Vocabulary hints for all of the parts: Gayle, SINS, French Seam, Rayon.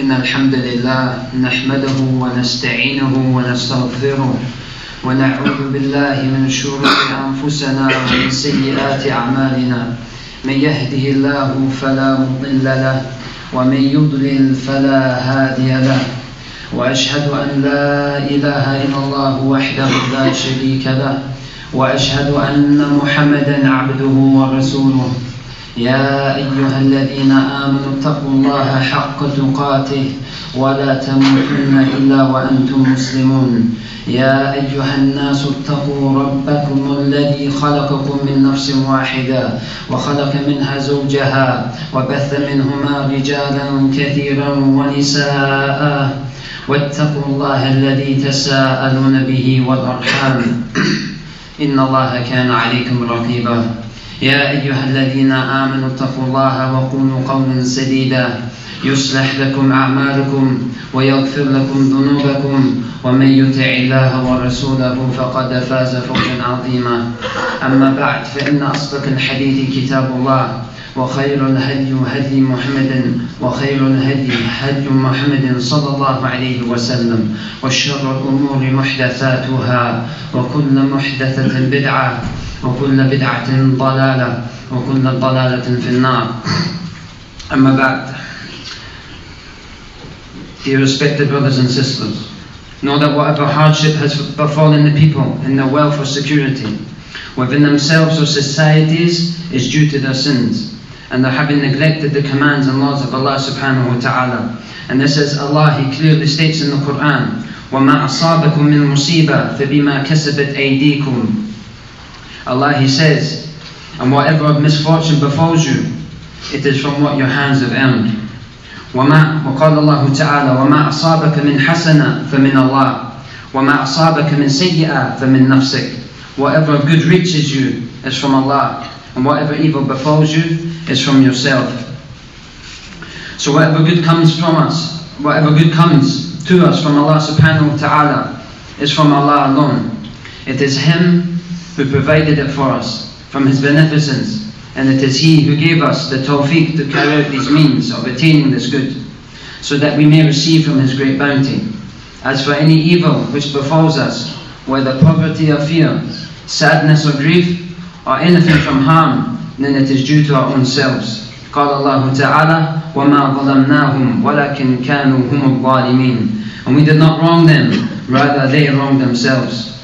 إن الحمد لله نحمده ونستعينه ونستغفره ونعوذ بالله من شرور أنفسنا ومن سيئات أعمالنا من يهده الله فلا مضل له ومن يضلل فلا هادي له وأشهد أن لا إله إلا الله وحده لا شريك له وأشهد أن محمدا عبده ورسوله يا أيها الذين آمنوا اتقوا الله حق تقاته ولا تموتن إلا وأنتم مسلمون يا أيها الناس اتقوا ربكم الذي خلقكم من نفس واحدة وخلق منها زوجها وبث منهما رجالا كثيرا ونساء واتقوا الله الذي تساءلون به والأرحام إن الله كان عليكم رقيبا يا أيها الذين آمنوا اتقوا الله وقولوا قولا سديدا يصلح لكم أعمالكم ويغفر لكم ذنوبكم ومن يطع الله ورسوله فقد فاز فوزا عظيما أما بعد فإن أصدق الحديث كتاب الله وخير الهدي هدي محمد وخير الهدي هدي محمد صلى الله عليه وسلم وشر الأمور محدثاتها وكل محدثة بدعة وكل بدعة ضلالة وكل ضلالة في النار. أما بعد. Dear respected brothers and sisters, know that whatever hardship has befallen the people in their wealth or security, within themselves or societies, is due to their sins, and their having neglected the commands and laws of Allah subhanahu wa ta'ala. And this is Allah, He clearly states in the Quran, وَمَا أَصَابَكُم مِّن مُصِيبَةٍ فَبِمَا كَسَبَتْ أَيْدِيكُم. Allah, He says, and whatever misfortune befalls you, it is from what your hands have earned. وقال الله تعالى وَمَا أَصَابَكَ مِنْ حَسَنَةٍ فَمِنْ اللَّهِ وَمَا أَصَابَكَ مِنْ سَيِّئَةٍ فَمِنْ نَفْسِكَ. Whatever good reaches you is from Allah, and whatever evil befalls you is from yourself. So whatever good comes from us, whatever good comes to us from Allah subhanahu wa ta'ala is from Allah alone. It is Him who provided it for us from His beneficence, and it is He who gave us the tawfiq to carry out these means of attaining this good, so that we may receive from His great bounty. As for any evil which befalls us, whether poverty or fear, sadness or grief, or anything from harm, then it is due to our own selves. قال الله تعالى وَمَا ظَلَمْنَاهُمْ وَلَكِنْ كَانُوا هُمُ الظَّالِمِينَ. And we did not wrong them, rather they wronged themselves.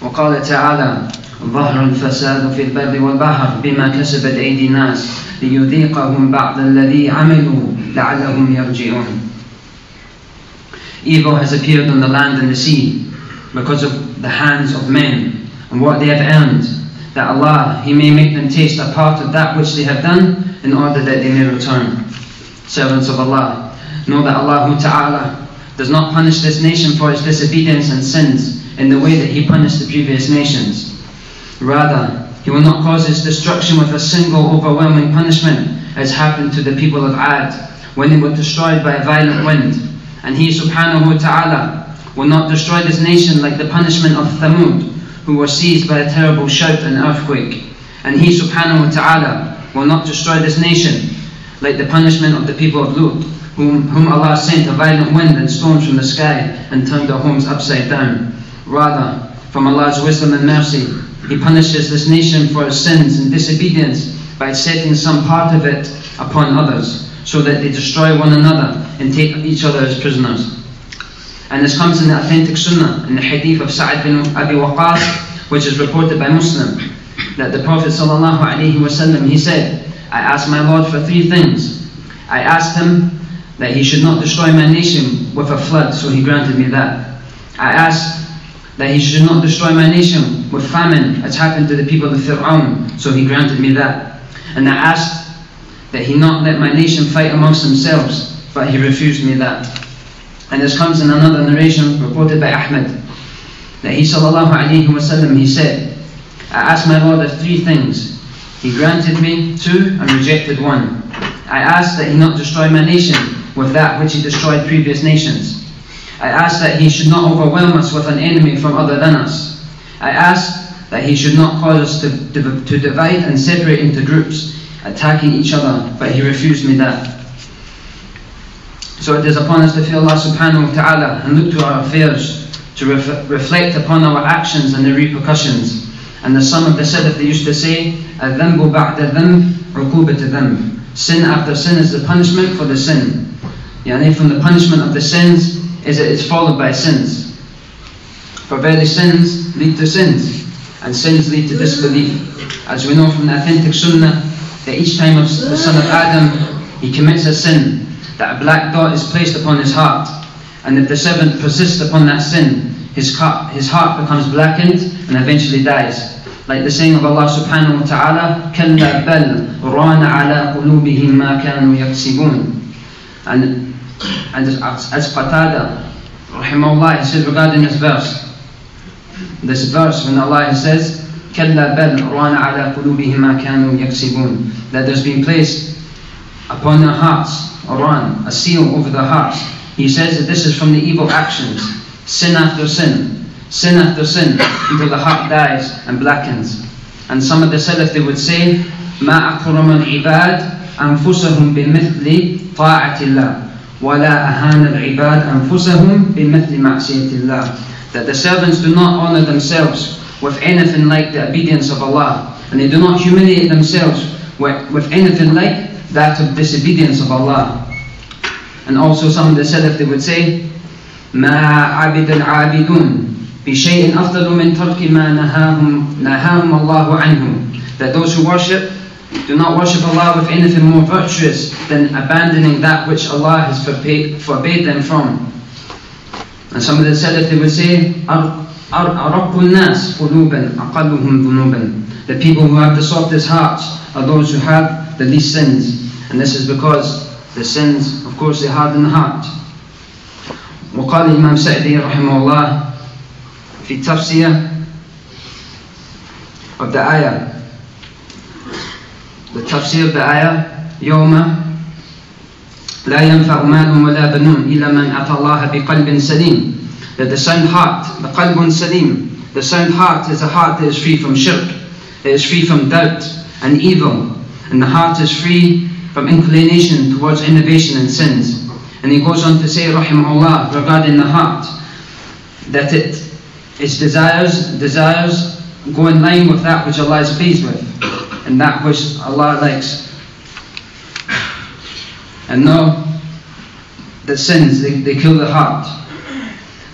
وقال تعالى ظهر الفساد في البر والبحر بما كسبت أيدي الناس ليذيقهم بعض الذي عملوا لعلهم يرجعون. Evil has appeared on the land and the sea because of the hands of men and what they have earned, that Allah, He may make them taste a part of that which they have done in order that they may return. Servants of Allah, know that Allah Ta'ala does not punish this nation for its disobedience and sins in the way that He punished the previous nations. Rather, He will not cause its destruction with a single overwhelming punishment, as happened to the people of Ad when they were destroyed by a violent wind. And He subhanahu wa ta'ala will not destroy this nation like the punishment of Thamud, who were seized by a terrible shout and earthquake. And He subhanahu wa ta'ala will not destroy this nation like the punishment of the people of Lut, whom Allah sent a violent wind and storms from the sky and turned their homes upside down. Rather, from Allah's wisdom and mercy, He punishes this nation for its sins and disobedience by setting some part of it upon others, so that they destroy one another and take each other as prisoners. And this comes in the authentic Sunnah, in the hadith of Sa'ad bin Abi Waqqas, which is reported by Muslim, that the Prophet ﷺ, he said, I asked my Lord for three things. I asked Him that He should not destroy my nation with a flood, so He granted me that. I asked that He should not destroy my nation with famine, as happened to the people of Fir'aun, so He granted me that. And I asked that He not let my nation fight amongst themselves, but He refused me that. And this comes in another narration reported by Ahmed, that he ﷺ, he said, I asked my Lord of three things. He granted me two and rejected one. I asked that He not destroy my nation with that which He destroyed previous nations. I asked that He should not overwhelm us with an enemy from other than us. I asked that He should not cause us to divide and separate into groups, attacking each other, but He refused me that. So it is upon us to fear Allah subhanahu wa ta'ala and look to our affairs, to reflect upon our actions and the repercussions. And the son of the Sadaf, they used to say, الذنب بعد الذنب عقوبة الذنب. Sin after sin is the punishment for the sin. Yani from the punishment of the sins is it is followed by sins. For very sins lead to sins, and sins lead to disbelief. As we know from the authentic sunnah, that each time of the son of Adam, he commits a sin, that a black dot is placed upon his heart. And if the servant persists upon that sin, his heart becomes blackened and eventually dies. Like the saying of Allah subhanahu wa ta'ala, كَلَّا بَلْ رَانَ عَلَىٰ قُلُوبِهِمْ مَا كَانُوا يَكْسِبُونَ. And as Qatada, rahimahullah, he says regarding this verse when Allah says, كَلَّا بَلْ رَانَ عَلَىٰ قُلُوبِهِمْ مَا كَانُوا يَكْسِبُونَ, that there's been placed upon their hearts, Quran, a seal over their hearts. He says that this is from the evil actions, sin after sin, until the heart dies and blackens. And some of the Salaf, they would say, مَا أَكْرَمَ الْعِبَادِ أَنفُسَهُمْ بِمِثْلِ طَاعَةِ اللَّهِ وَلَا أَهَانَ الْعِبَادِ أَنفُسَهُمْ بِمِثْلِ مَعْصِيَةِ اللَّهِ. That the servants do not honour themselves with anything like the obedience of Allah, and they do not humiliate themselves with anything like that of disobedience of Allah. And also some of the Salaf, they would say, مَا عَبِدَ الْعَابِدُونَ بِشَيْءٍ أَفْضَلُ مِنْ تَرْكِ مَا نَهَاهُمْ اللَّهُ عَنْهُ. That those who worship do not worship Allah with anything more virtuous than abandoning that which Allah has forbade them from. And some of the Salaf, they would say, أَرَقُّ النَّاسِ قُلُوبًا أَقَلُّهُمْ ذُنُوبًا. The people who have the softest hearts are those who have the least sins. And this is because the sins, of course, they harden the heart. وقال الإمام سعدي رحمه الله في تفسير of the ayah, the tafsir of the ayah, يوم لا ينفع مال ولا بنون إلا من أتى الله بقلب سليم. That the sound heart, the قلب سليم, the sound heart is a heart that is free from shirk, it is free from doubt and evil, and the heart is free from inclination towards innovation and sins. And he goes on to say, rahimahullah, regarding the heart, that its desires go in line with that which Allah is pleased with and that which Allah likes. And know that sins, they kill the heart.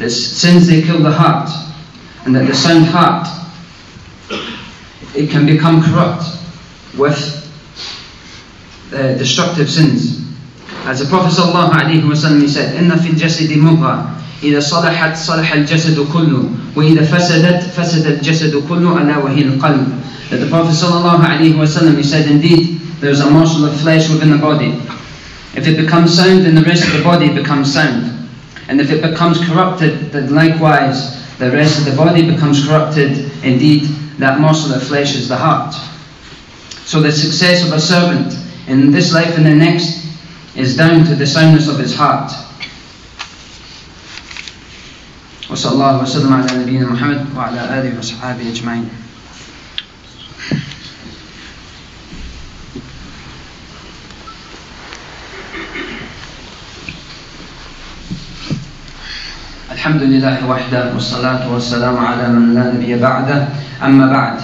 That sins, they kill the heart. And that the sound heart, it can become corrupt with destructive sins. As the Prophet ﷺ said, إِنَّ فِي الْجَسَدِ مُضْغَةً إِذَا صَلَحَتْ صَلَحَ الْجَسَدُ كُلُّهُ وَإِذَا فَسَدَتْ فَسَدَ الْجَسَدُ كُلُّهُ أَلَا وَهِيَ الْقَلْبُ. That the Prophet ﷺ, he said, indeed, there is a morsel of flesh within the body. If it becomes sound, then the rest of the body becomes sound. And if it becomes corrupted, then likewise, the rest of the body becomes corrupted. Indeed, that morsel of flesh is the heart. So the success of a servant in this life and the next is down to the soundness of his heart. وصلى الله وسلم على نبينا محمد وعلى آله وصحبه أجمعين. الحمد لله وحده والصلاة والسلام على من لا نبي بعده أما بعد.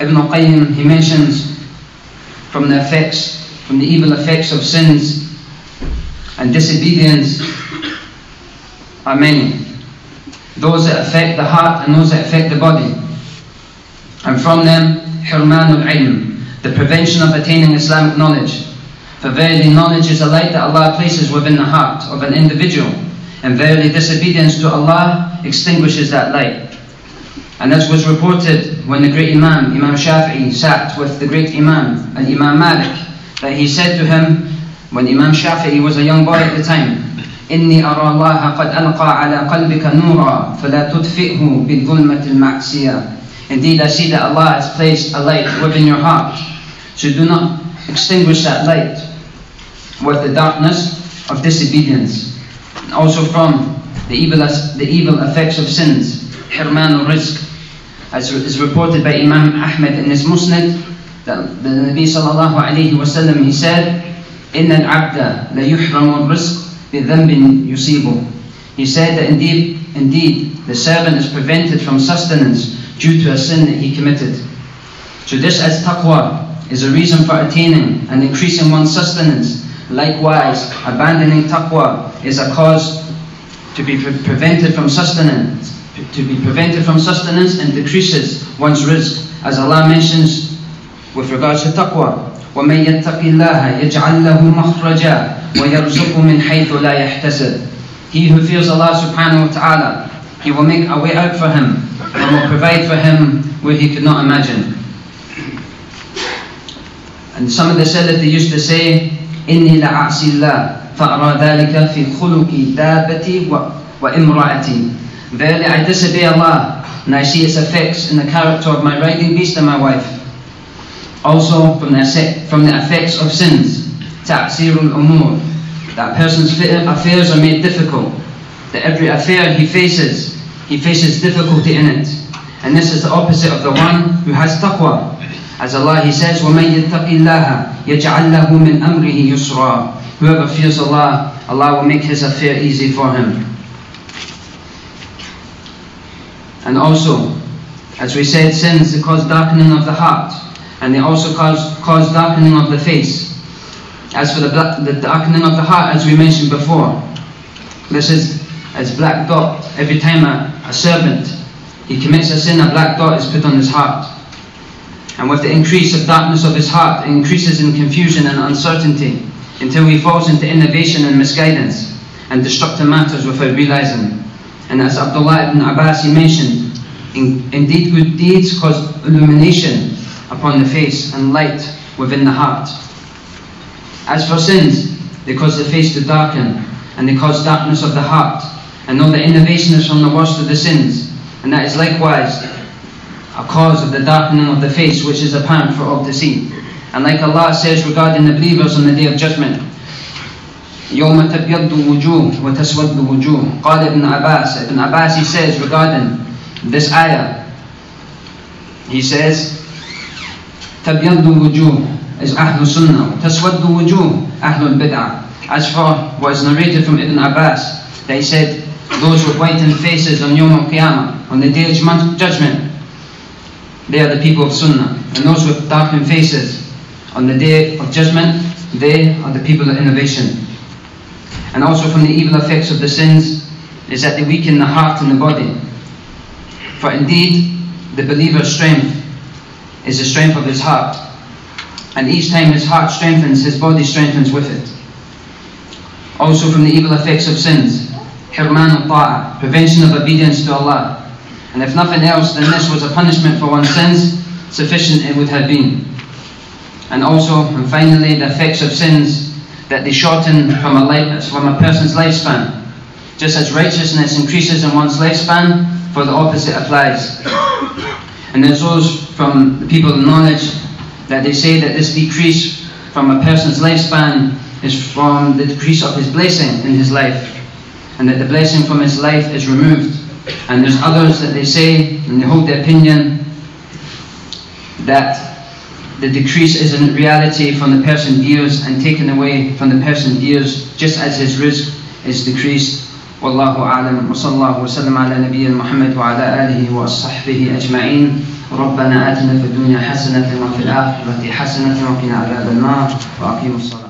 Ibn al-Qayyim, he mentions from the evil effects of sins and disobedience are many. Those that affect the heart and those that affect the body. And from them, Hurman al-Ilm, the prevention of attaining Islamic knowledge. For verily knowledge is a light that Allah places within the heart of an individual, and verily disobedience to Allah extinguishes that light. And as was reported when the great Imam, Imam Shafi'i, sat with the great Imam and Imam Malik, that he said to him, when Imam Shafi'i was a young boy at the time, إِنِّي أَرَى اللَّهَ قَدْ أَلْقَى عَلَىٰ قَلْبِكَ نُورًا فَلَا تُطْفِئْهُ بِالظُّلْمَةِ الْمَعْصِيَةِ. Indeed, I see that Allah has placed a light within your heart, so do not extinguish that light with the darkness of disobedience. And also from the evil effects of sins, Hirman al-Rizq. As is reported by Imam Ahmed in his Musnad, that the Nabi sallallahu alayhi wa sallam, he said, إِنَّ الْعَبْدَ لَيُحْرَمُ الرِّزْقِ بِذَنْبٍ يُصِيبُهُ. He said that indeed, the servant is prevented from sustenance due to a sin that he committed. So this as taqwa is a reason for attaining and increasing one's sustenance. Likewise, abandoning taqwa is a cause to be prevented from sustenance, and decreases one's rizq, as Allah mentions with regards to taqwa. وَمَنْ يَتَّقِ اللَّهَ يَجْعَلْ لَهُ مَخْرَجًا وَيَرْزُقُهُ مِنْ حَيْثُ لَا يَحْتَسِبُ. He who fears Allah subhanahu wa ta'ala, He will make a way out for him and will provide for him where he could not imagine. And some of the salaf, they used to say, إِنِّي لَعَعْسِي اللَّهِ فَأَرَى ذَلِكَ فِي خُلُقِ دَابَتِي وَإِمْرَأَتِي. Verily I disobey Allah, and I see its effects in the character of my riding beast and my wife. Also from the effects of sins, تَعْسِيرُ الْأُمُورِ, that person's affairs are made difficult, that every affair he faces difficulty in it. And this is the opposite of the one who has taqwa. As Allah, He says, وَمَنْ يَتَّقِ اللَّهَ يَجْعَلْ لَهُ مِنْ أَمْرِهِ يُسْرًا. Whoever fears Allah, Allah will make his affair easy for him. And also, as we said, sins, they cause darkening of the heart, and they also cause darkening of the face. As for the darkening of the heart, as we mentioned before, this is as black dot. Every time a servant, he commits a sin, a black dot is put on his heart. And with the increase of darkness of his heart, it increases in confusion and uncertainty, until he falls into innovation and misguidance and destructive matters without realizing. And as Abdullah ibn Abbas, he mentioned, indeed good deeds cause illumination upon the face and light within the heart. As for sins, they cause the face to darken, and they cause darkness of the heart. And all the innovation is from the worst of the sins, and that is likewise a cause of the darkening of the face, which is apparent for all to see. And like Allah says regarding the believers on the Day of Judgment, يَوْمَ تَبْيَضُّ وُجُوهٌ وَتَسْوَدُّ وُجُوهٌ. قال Ibn Abbas, he says regarding this ayah, he says, تَبْيَضُّ وُجُوهٌ is أَهْلُ السُنَّةِ وَتَسْوَدُّ وُجُوهٌ أَهْلُ الْبِدْعَةِ. As for what is narrated from Ibn Abbas, they said, those with whitened faces on Yawm al-Qiyamah, on the Day of Judgment, they are the people of Sunnah. And those with darkened faces on the Day of Judgment, they are the people of innovation. And also from the evil effects of the sins is that they weaken the heart and the body. For indeed, the believer's strength is the strength of his heart, and each time his heart strengthens, his body strengthens with it. Also from the evil effects of sins, Hirman al-Ta'ah, prevention of obedience to Allah. And if nothing else, then this was a punishment for one's sins, sufficient it would have been. And also, and finally, the effects of sins, that they shorten from a person's lifespan. Just as righteousness increases in one's lifespan, for the opposite applies. And there's those from the people of knowledge that they say that this decrease from a person's lifespan is from the decrease of his blessing in his life, and that the blessing from his life is removed. And there's others that they say, and they hold the opinion, that the decrease is in reality from the person's years and taken away from the person's years, just as his rizq is decreased. Wallahu a'lam, wa sallallahu wa sallam ala nabiyyina Muhammad wa ala alihi wa sahbihi ajma'in. Rabbana atina fid dunya hasanatan wa fil akhirati hasanatan wa qina adhaban nar wa aqim as-salat.